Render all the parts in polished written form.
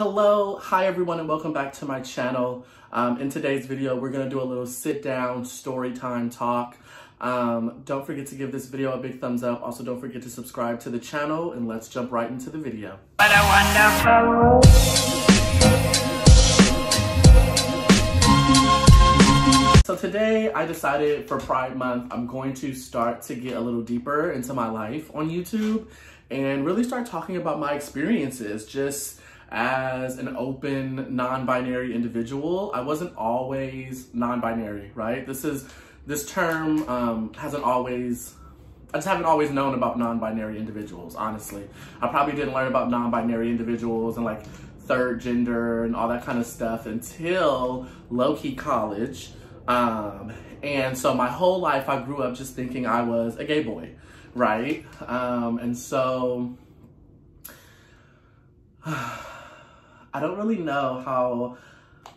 Hello, hi everyone, and welcome back to my channel. In today's video, we're gonna do a little sit down story time talk. Don't forget to give this video a big thumbs up. Also, don't forget to subscribe to the channel, and let's jump right into the video. What a wonderful world. So today I decided for Pride Month, I'm going to start to get a little deeper into my life on YouTube and really start talking about my experiences just as an open non-binary individual. I wasn't always non-binary, right? This term I just haven't always known about non-binary individuals, honestly. I probably didn't learn about non-binary individuals and like third gender and all that kind of stuff until low-key college. And so my whole life I grew up just thinking I was a gay boy, right? And so I don't really know how,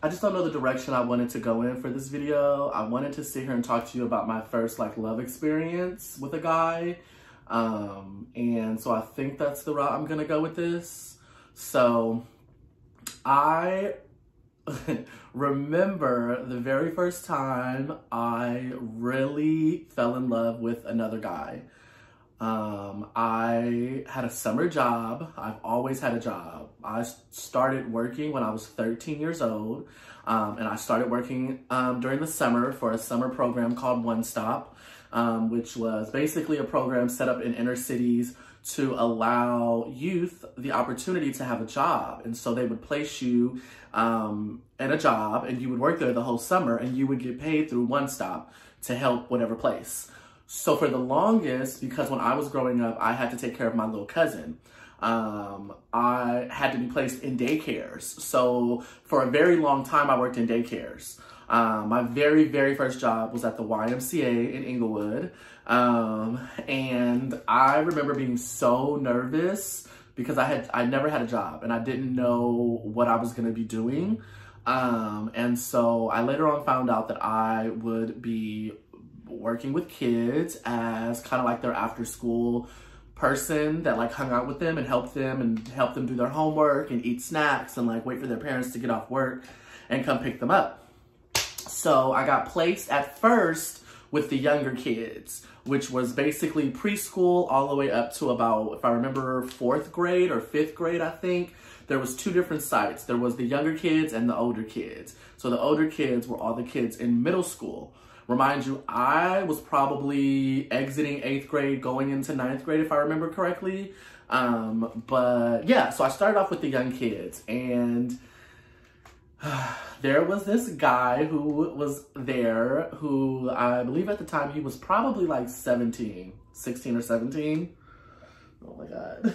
I just don't know the direction I wanted to go in for this video. I wanted to sit here and talk to you about my first like love experience with a guy. And so I think that's the route I'm gonna go with this. So I remember the very first time I really fell in love with another guy. I had a summer job. I've always had a job. I started working when I was 13 years old. And I started working during the summer for a summer program called One Stop, which was basically a program set up in inner cities to allow youth the opportunity to have a job. And so they would place you in a job and you would work there the whole summer and you would get paid through One Stop to help whatever place. So for the longest, because when I was growing up, I had to take care of my little cousin. I had to be placed in daycares. So for a very long time, I worked in daycares. My very, very first job was at the YMCA in Inglewood. And I remember being so nervous because I never had a job and I didn't know what I was going to be doing. And so I later on found out that I would be working with kids as kind of like their after school person that like hung out with them and helped them do their homework and eat snacks and like wait for their parents to get off work and come pick them up. So I got placed at first with the younger kids, which was basically preschool all the way up to about, if I remember, 4th grade or 5th grade, I think. There was two different sites. There was the younger kids and the older kids. So the older kids were all the kids in middle school. Remind you, I was probably exiting 8th grade, going into 9th grade, if I remember correctly. But yeah, so I started off with the young kids, and there was this guy who was there who I believe at the time he was probably like 16 or 17. Oh my God.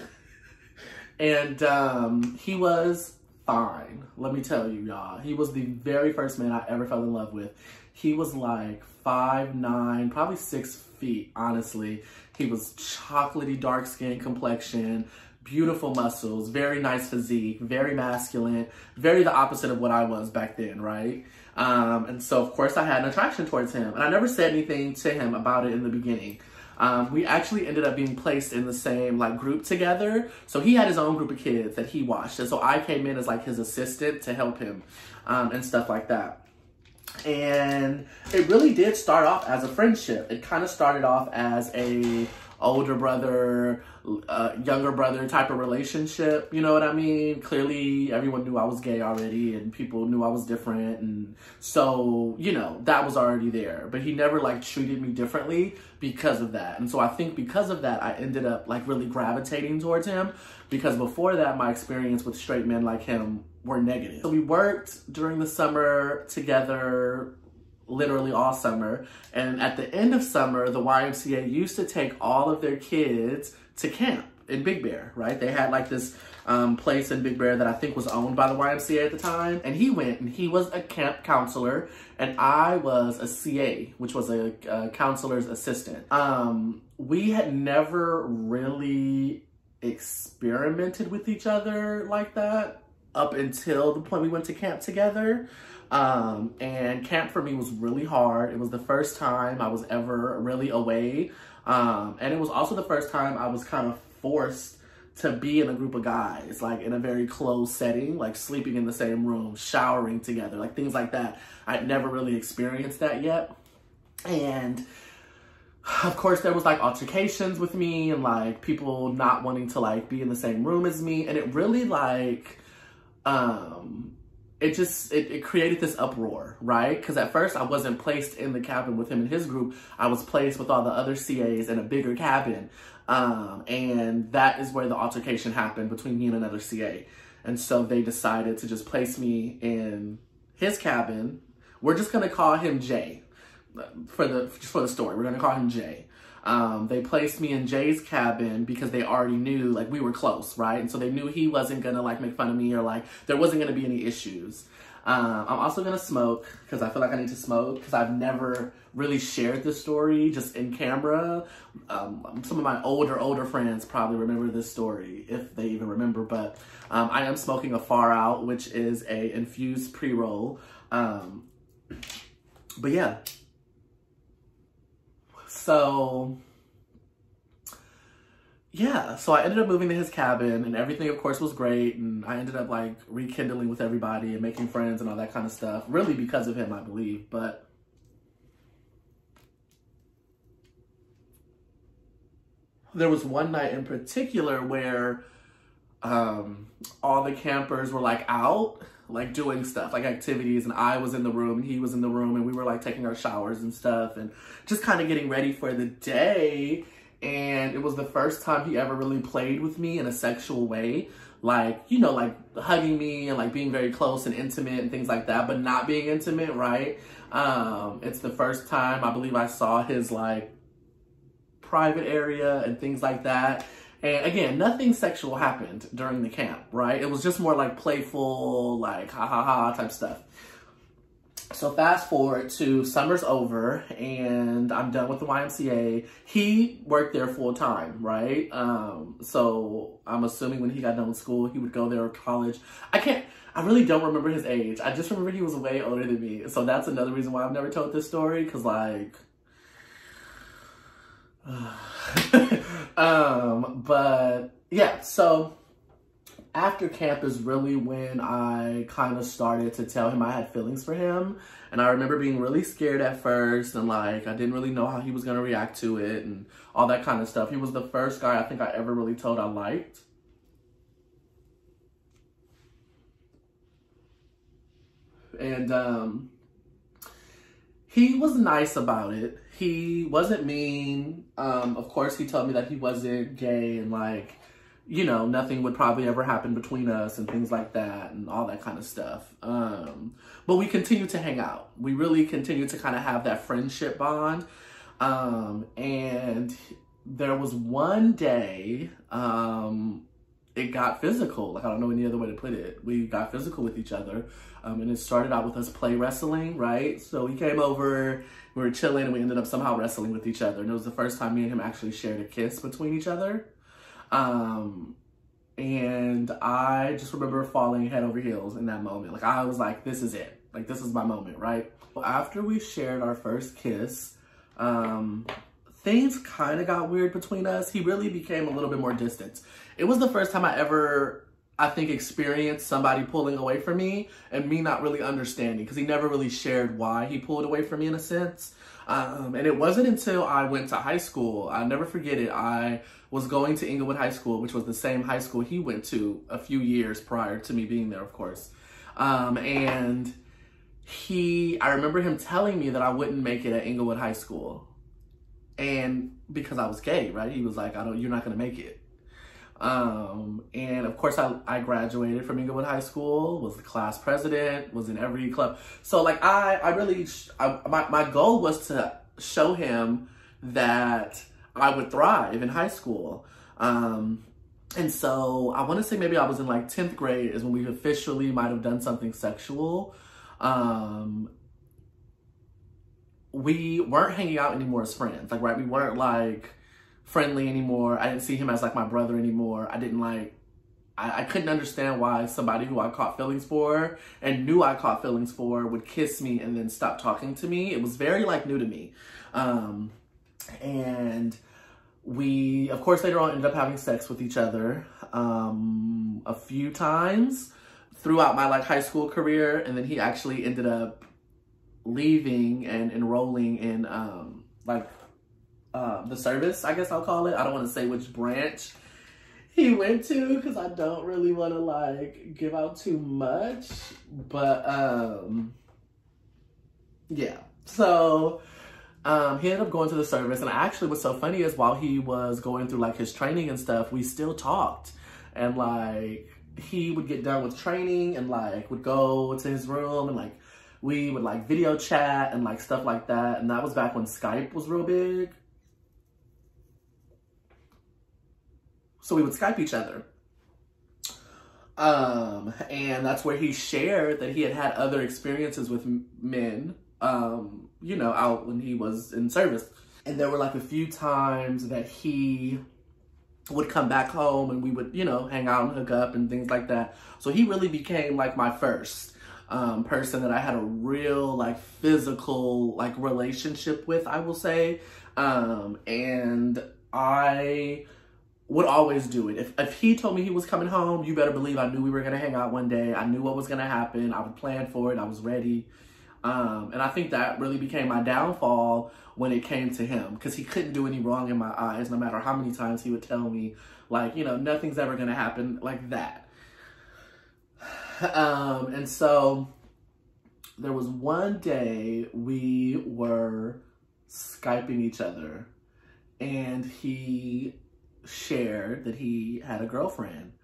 And he was fine. Let me tell you, y'all. He was the very first man I ever fell in love with. He was like 5'9", probably 6 feet, honestly. He was chocolatey, dark-skinned complexion, beautiful muscles, very nice physique, very masculine, very the opposite of what I was back then, right? And so, of course, I had an attraction towards him. And I never said anything to him about it in the beginning. We actually ended up being placed in the same like group together. So he had his own group of kids that he watched. And so I came in as like his assistant to help him and stuff like that. And it really did start off as a friendship. It kind of started off as a older brother, younger brother type of relationship. You know what I mean? Clearly everyone knew I was gay already and people knew I was different. And so, you know, that was already there, but he never like treated me differently because of that. And so I think because of that, I ended up like really gravitating towards him, because before that, my experience with straight men like him were negative. So we worked during the summer together, literally all summer. And at the end of summer, the YMCA used to take all of their kids to camp in Big Bear, right? They had like this place in Big Bear that I think was owned by the YMCA at the time. And he went and he was a camp counselor and I was a CA, which was a counselor's assistant. We had never really experimented with each other like that up until the point we went to camp together. And camp for me was really hard. It was the first time I was ever really away. And it was also the first time I was kind of forced to be in a group of guys, like in a very close setting, like sleeping in the same room, showering together, like things like that. I'd never really experienced that yet. And of course there was like altercations with me and like people not wanting to like be in the same room as me. And it really like, it created this uproar, right? Because at first I wasn't placed in the cabin with him and his group. I was placed with all the other CAs in a bigger cabin. And that is where the altercation happened between me and another CA. And so they decided to just place me in his cabin. We're just going to call him Jay for the story. We're going to call him Jay. They placed me in Jay's cabin because they already knew, like, we were close, right? And so they knew he wasn't gonna, like, make fun of me or, like, there wasn't gonna be any issues. I'm also gonna smoke, because I feel like I need to smoke, because I've never really shared this story just in camera. Some of my older friends probably remember this story, if they even remember, but I am smoking a Far Out, which is a infused pre-roll. But yeah. So, yeah, so I ended up moving to his cabin and everything, of course, was great. And I ended up like rekindling with everybody and making friends and all that kind of stuff, really because of him, I believe. But there was one night in particular where all the campers were like out, like doing stuff, like activities, and I was in the room and he was in the room and we were like taking our showers and stuff and just kind of getting ready for the day. And it was the first time he ever really played with me in a sexual way, like, you know, like hugging me and like being very close and intimate and things like that, but not being intimate, right? It's the first time I believe I saw his like private area and things like that. And again, nothing sexual happened during the camp, right? It was just more like playful, like ha ha ha type stuff. So fast forward to summer's over and I'm done with the YMCA. He worked there full time, right? So I'm assuming when he got done with school, he would go there or college. I really don't remember his age. I just remember he was way older than me. So that's another reason why I've never told this story, because like, but yeah, so after camp is really when I kind of started to tell him I had feelings for him. And I remember being really scared at first and like, I didn't really know how he was going to react to it and all that kind of stuff. He was the first guy I think I ever really told I liked. And, he was nice about it. He wasn't mean. Of course, he told me that he wasn't gay and like, you know, nothing would probably ever happen between us and things like that and all that kind of stuff. But we continued to hang out. We really continued to kind of have that friendship bond. And there was one day, it got physical. Like, I don't know any other way to put it. We got physical with each other. And it started out with us play wrestling, right? So he came over, we were chilling, and we ended up somehow wrestling with each other. And it was the first time me and him actually shared a kiss between each other. And I just remember falling head over heels in that moment. Like, I was like, this is it. Like, this is my moment, right? Well, after we shared our first kiss, things kind of got weird between us. He really became a little bit more distant. It was the first time I ever, I think, experienced somebody pulling away from me and me not really understanding, because he never really shared why he pulled away from me in a sense. And it wasn't until I went to high school. I'll never forget it. I was going to Inglewood High School, which was the same high school he went to a few years prior to me being there, of course. And I remember him telling me that I wouldn't make it at Inglewood High School. And because I was gay, right? He was like, you're not gonna make it. And of course I graduated from Inglewood High School, was the class president, was in every club. So like, my goal was to show him that I would thrive in high school. And so I want to say maybe I was in like 10th grade is when we officially might've done something sexual. We weren't hanging out anymore as friends. Like, right. We weren't like friendly anymore. I didn't see him as like my brother anymore. I didn't like, I couldn't understand why somebody who I caught feelings for and knew I caught feelings for would kiss me and then stop talking to me. It was very like new to me. And we, of course, later on ended up having sex with each other. a few times throughout my like high school career, and then he actually ended up leaving and enrolling in the service, I guess I'll call it. I don't want to say which branch he went to because I don't really want to like give out too much, but yeah. So he ended up going to the service, and actually what's so funny is while he was going through like his training and stuff, we still talked, and like he would get done with training and like would go to his room and like we would like video chat and like stuff like that. And that was back when Skype was real big. So we would Skype each other. And that's where he shared that he had had other experiences with men, you know, out when he was in service. And there were like a few times that he would come back home and we would, you know, hang out and hook up and things like that. So he really became like my first person that I had a real like physical like relationship with, I will say. And I would always do it. If he told me he was coming home, you better believe I knew we were gonna hang out one day. I knew what was gonna happen. I would plan for it. I was ready. And I think that really became my downfall when it came to him, because he couldn't do any wrong in my eyes, no matter how many times he would tell me, like, you know, nothing's ever gonna happen like that. And so there was one day we were Skyping each other, and he shared that he had a girlfriend.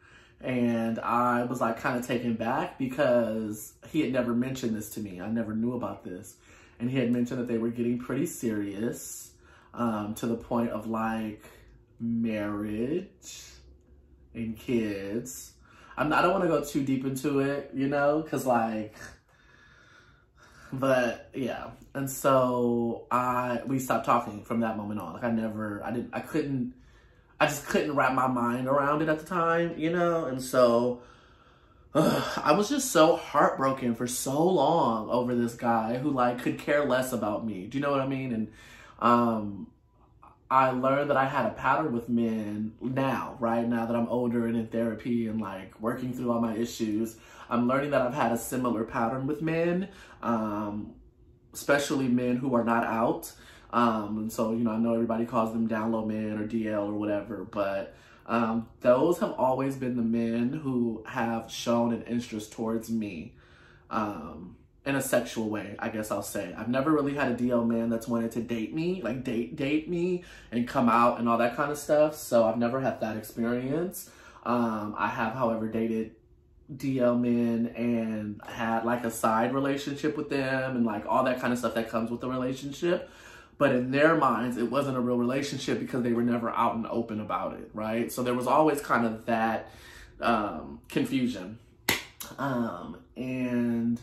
And I was like kind of taken back because he had never mentioned this to me. I never knew about this. And he had mentioned that they were getting pretty serious, to the point of like marriage and kids. I don't want to go too deep into it, you know, because like, but yeah. And so we stopped talking from that moment on. Like I just couldn't wrap my mind around it at the time, you know? And so I was just so heartbroken for so long over this guy who like could care less about me. Do you know what I mean? And I learned that I had a pattern with men now, right? Now that I'm older and in therapy and like working through all my issues, I'm learning that I've had a similar pattern with men, especially men who are not out. And so, you know, I know everybody calls them down low men or DL or whatever, but those have always been the men who have shown an interest towards me in a sexual way, I guess I'll say. I've never really had a DL man that's wanted to date me, like date me and come out and all that kind of stuff. So I've never had that experience. I have, however, dated DL men and had like a side relationship with them and like all that kind of stuff that comes with the relationship. But in their minds, it wasn't a real relationship because they were never out and open about it, right? So there was always kind of that confusion. And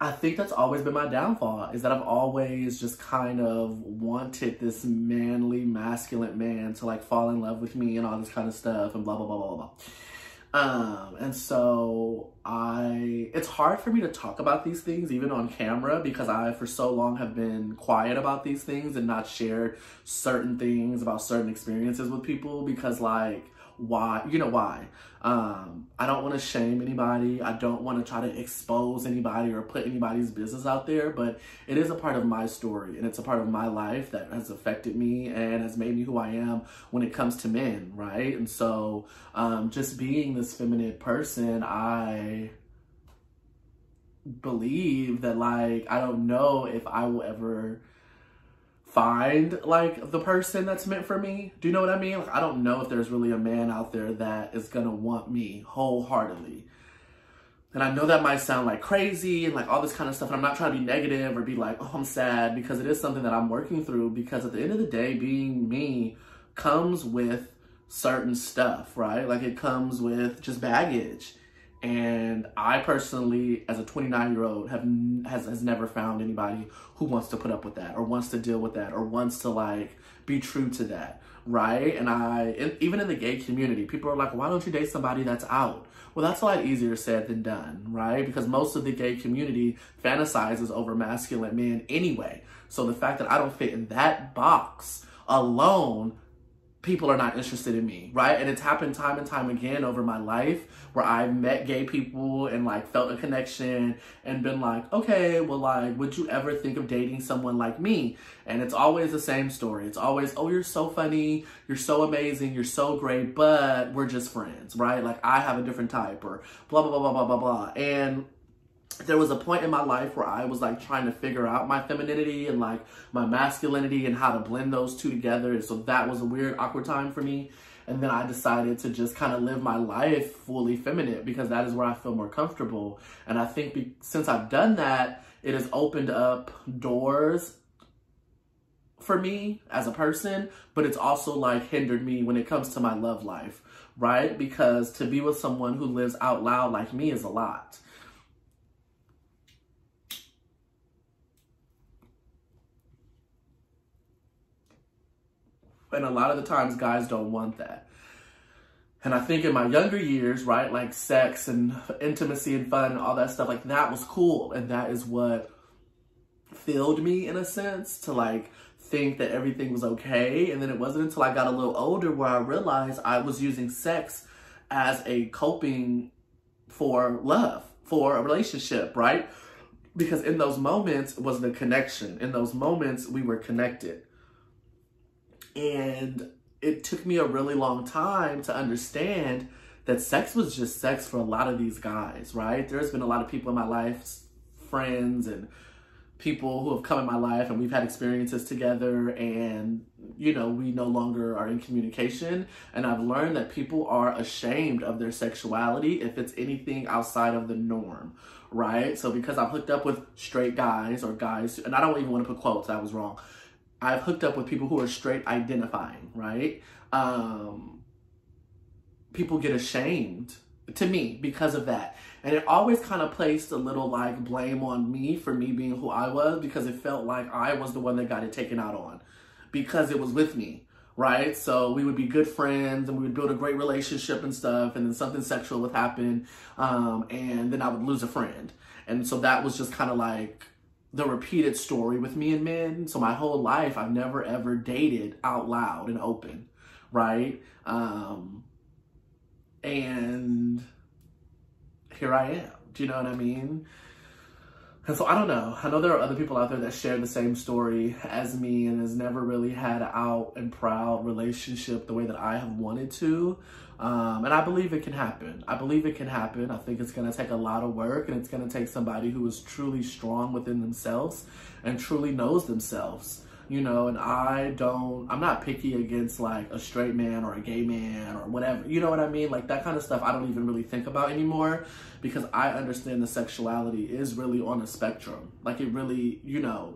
I think that's always been my downfall, is that I've always just kind of wanted this manly, masculine man to like fall in love with me and all this kind of stuff and blah, blah, blah, blah, blah. And so it's hard for me to talk about these things even on camera, because I for so long have been quiet about these things and not shared certain things about certain experiences with people, because like, why, you know why? I don't want to shame anybody. I don't want to try to expose anybody or put anybody's business out there, but it is a part of my story and it's a part of my life that has affected me and has made me who I am when it comes to men, right? And so, just being this feminine person, I believe that like, I don't know if I will ever find like the person that's meant for me. Do you know what I mean? Like, I don't know if there's really a man out there that is gonna want me wholeheartedly. And I know that might sound like crazy and like all this kind of stuff. And I'm not trying to be negative or be like, oh, I'm sad, because it is something that I'm working through, because at the end of the day, being me comes with certain stuff, right? Like it comes with just baggage. And I personally, as a 29-year-old, has never found anybody who wants to put up with that or wants to deal with that or wants to like be true to that, right? And even in the gay community, people are like, why don't you date somebody that's out? Well, that's a lot easier said than done, right? Because most of the gay community fantasizes over masculine men anyway. So the fact that I don't fit in that box alone people are not interested in me, right? And it's happened time and time again over my life where I've met gay people and like felt a connection and been like, okay, well, like, would you ever think of dating someone like me? And it's always the same story. It's always, oh, you're so funny, you're so amazing, you're so great, but we're just friends, right? Like, I have a different type, or blah, blah, blah, blah, blah, blah. And there was a point in my life where I was like trying to figure out my femininity and like my masculinity and how to blend those two together. And so that was a weird, awkward time for me. And then I decided to just kind of live my life fully feminine because that is where I feel more comfortable. And I think since I've done that, it has opened up doors for me as a person, but it's also like hindered me when it comes to my love life, right? Because to be with someone who lives out loud like me is a lot. And a lot of the times guys don't want that. And I think in my younger years, right, like sex and intimacy and fun and all that stuff, like that was cool. And that is what filled me in a sense to like think that everything was okay. And then it wasn't until I got a little older where I realized I was using sex as a coping for love, for a relationship, right? Because in those moments was the connection. In those moments we were connected. And it took me a really long time to understand that sex was just sex for a lot of these guys, right? There's been a lot of people in my life, friends and people who have come in my life, and we've had experiences together, and, you know, we no longer are in communication. And I've learned that people are ashamed of their sexuality if it's anything outside of the norm, right? So because I've hooked up with straight guys or guys, and I don't even want to put quotes, that was wrong. I've hooked up with people who are straight identifying, right? People get ashamed to me because of that. And it always kind of placed a little like blame on me for me being who I was, because it felt like I was the one that got it taken out on because it was with me, right? So we would be good friends and we would build a great relationship and stuff. And then something sexual would happen. And then I would lose a friend. And so that was just kind of like the repeated story with me and men. So my whole life, I've never ever dated out loud and open, right? And here I am, do you know what I mean? And so I don't know. I know there are other people out there that share the same story as me and has never really had an out and proud relationship the way that I have wanted to. And I believe it can happen. I believe it can happen. I think it's going to take a lot of work, and it's going to take somebody who is truly strong within themselves and truly knows themselves, you know. And I'm not picky against like a straight man or a gay man or whatever, you know what I mean? Like that kind of stuff I don't even really think about anymore, because I understand the sexuality is really on a spectrum. Like it really, you know,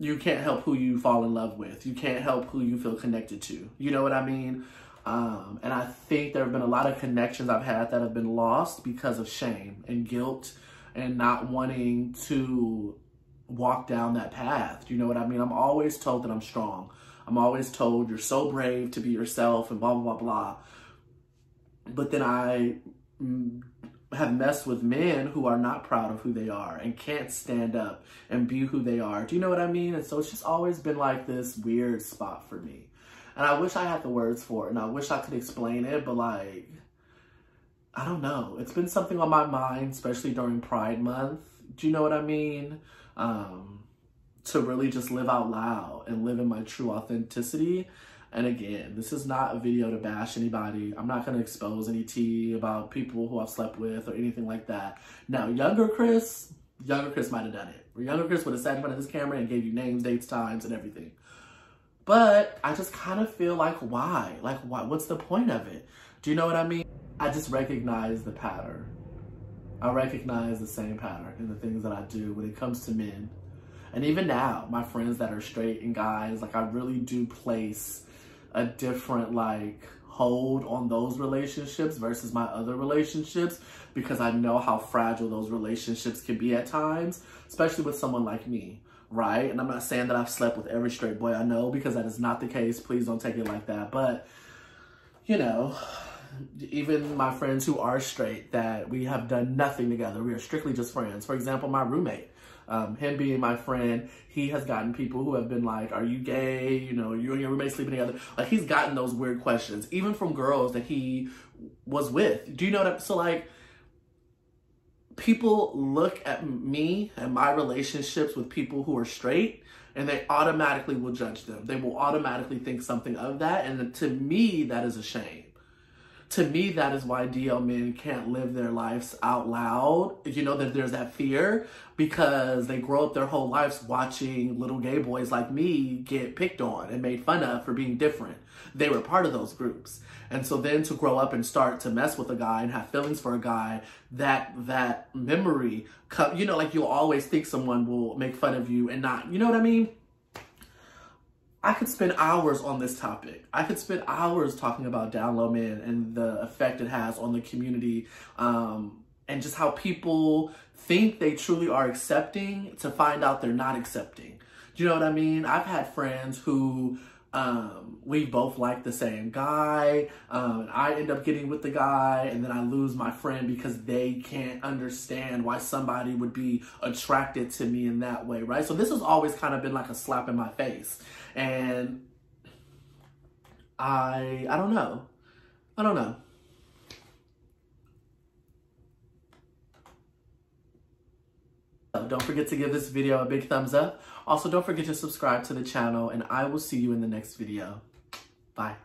you can't help who you fall in love with. You can't help who you feel connected to. You know what I mean? And I think there have been a lot of connections I've had that have been lost because of shame and guilt and not wanting to walk down that path. You know what I mean? I'm always told that I'm strong. I'm always told you're so brave to be yourself and blah, blah, blah, blah. But then I have messed with men who are not proud of who they are and can't stand up and be who they are. Do you know what I mean? And so it's just always been like this weird spot for me. And I wish I had the words for it, and I wish I could explain it, but like, I don't know. It's been something on my mind, especially during Pride Month. Do you know what I mean? To really just live out loud and live in my true authenticity. And again, this is not a video to bash anybody. I'm not going to expose any tea about people who I've slept with or anything like that. Now, younger Chris might have done it. Younger Chris would have sat in front of this camera and gave you names, dates, times, and everything. But I just kind of feel like, why? Like, why? What's the point of it? Do you know what I mean? I just recognize the pattern. I recognize the same pattern in the things that I do when it comes to men. And even now, my friends that are straight and guys, like I really do place a different like hold on those relationships versus my other relationships, because I know how fragile those relationships can be at times, especially with someone like me, right? And I'm not saying that I've slept with every straight boy I know, because that is not the case. Please don't take it like that. But, you know, even my friends who are straight that we have done nothing together, we are strictly just friends. For example, my roommate, him being my friend, he has gotten people who have been like, are you gay? You know, you and your roommate sleeping together. Like, he's gotten those weird questions, even from girls that he was with. Do you know what I'm, so like, people look at me and my relationships with people who are straight and they automatically will judge them. They will automatically think something of that. And to me, that is a shame. To me, that is why DL men can't live their lives out loud. You know, that there's that fear because they grow up their whole lives watching little gay boys like me get picked on and made fun of for being different. They were part of those groups. And so then to grow up and start to mess with a guy and have feelings for a guy, that memory, you know, like you'll always think someone will make fun of you and not, you know what I mean? I could spend hours on this topic. I could spend hours talking about down low men and the effect it has on the community, and just how people think they truly are accepting to find out they're not accepting. Do you know what I mean? I've had friends who we both like the same guy. And I end up getting with the guy and then I lose my friend because they can't understand why somebody would be attracted to me in that way, right? So this has always kind of been like a slap in my face. And I don't know. I don't know. Don't forget to give this video a big thumbs up. Also, don't forget to subscribe to the channel, and I will see you in the next video. Bye.